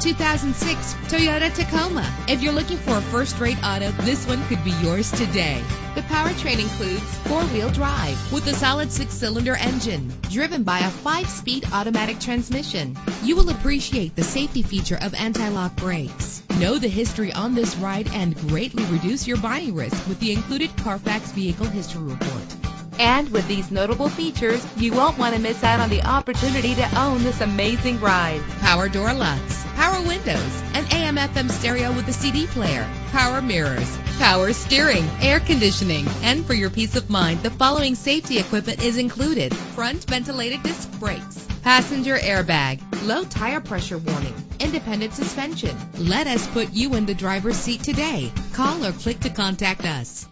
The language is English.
2006 Toyota Tacoma. If you're looking for a first-rate auto, this one could be yours today. The powertrain includes four-wheel drive with a solid six-cylinder engine driven by a 5-speed automatic transmission. You will appreciate the safety feature of anti-lock brakes. Know the history on this ride and greatly reduce your buying risk with the included Carfax Vehicle History Report. And with these notable features, you won't want to miss out on the opportunity to own this amazing ride. Power door locks, power windows, an AM/FM stereo with a CD player, power mirrors, power steering, air conditioning. And for your peace of mind, the following safety equipment is included: front ventilated disc brakes, passenger airbag, low tire pressure warning, independent suspension. Let us put you in the driver's seat today. Call or click to contact us.